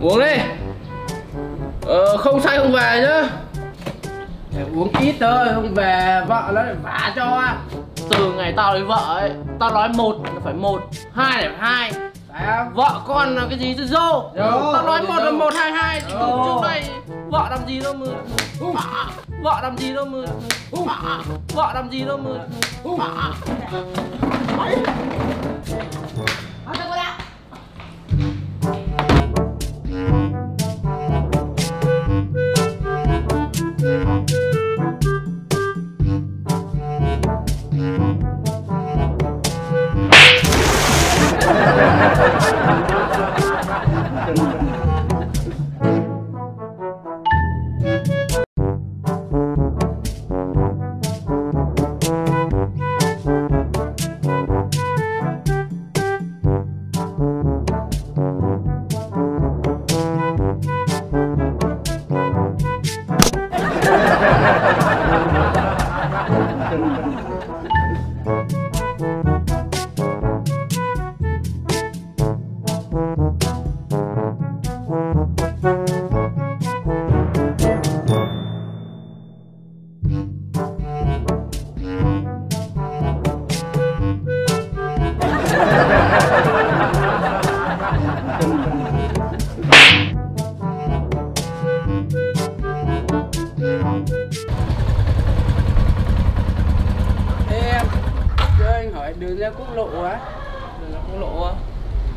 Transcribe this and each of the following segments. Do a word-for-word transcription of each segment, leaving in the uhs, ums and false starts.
Uống đi. Ờ, không say không về nhá. Để uống ít thôi, không về vợ nó lại vả cho. Từ ngày tao lấy vợ ấy, tao nói một là phải một, hai là phải hai. Vợ con là cái gì chứ dô. Tao nói một là một, hai, hai. Trước đây vợ làm gì đâu mà vợ làm gì đâu mà vợ làm gì đâu mà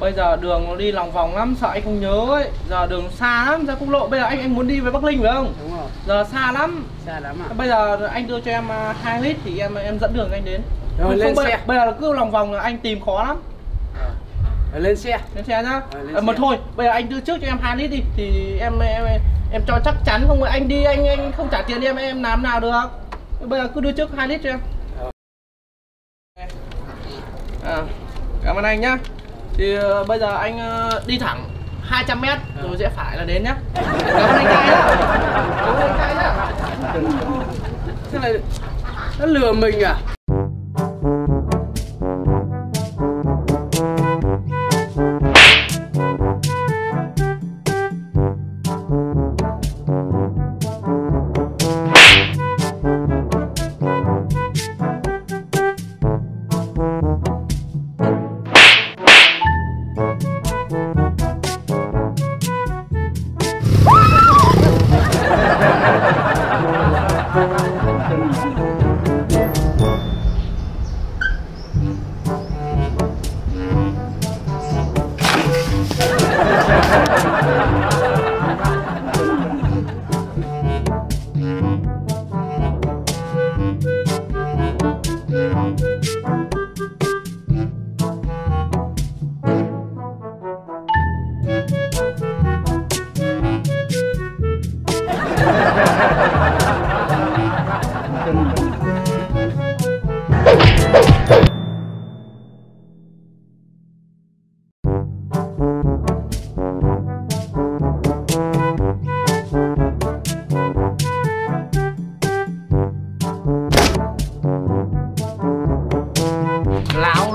Bây giờ đường nó đi lòng vòng lắm, sợ anh không nhớ ấy. Giờ đường xa lắm, ra quốc lộ. Bây giờ anh anh muốn đi với Bắc Linh phải không? Đúng rồi. Giờ xa lắm. Xa lắm à? Bây giờ anh đưa cho em hai lít thì em em dẫn đường anh đến. Rồi lên xe. Bây giờ cứ lòng vòng là anh tìm khó lắm. Rồi lên xe. Lên xe nhá. Mà thôi, bây giờ anh đưa trước cho em hai lít đi thì em em em cho chắc chắn, không anh đi anh anh không trả tiền em em làm nào được. Bây giờ cứ đưa trước hai lít cho em. À, cảm ơn anh nhá. Thì uh, bây giờ anh uh, đi thẳng hai trăm mét à. Rồi rẽ phải là đến nhá. Cảm ơn anh trai đó. Cảm ơn anh trai đó. Thế này nó lừa mình à?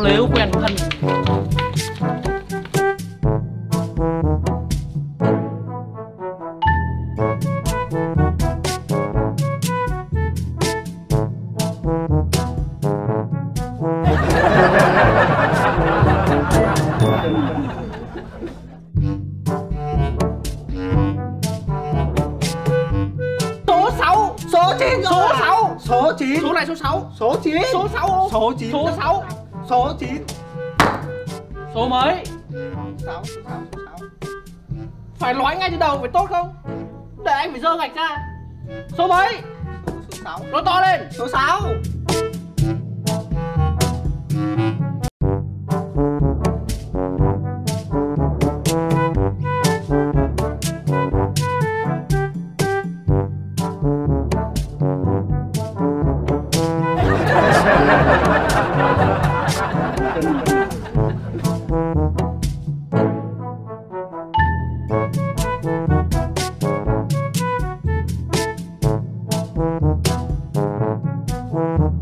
Nếu quen thân số sáu số chín số này số sáu số chín số sáu số chín số sáu số chín số mấy sáu, sáu, sáu. Phải nói ngay từ đầu phải tốt không, để anh phải dơ gạch ra. Số mấy? Số sáu. Nói to lên. Số sáu. Thank you.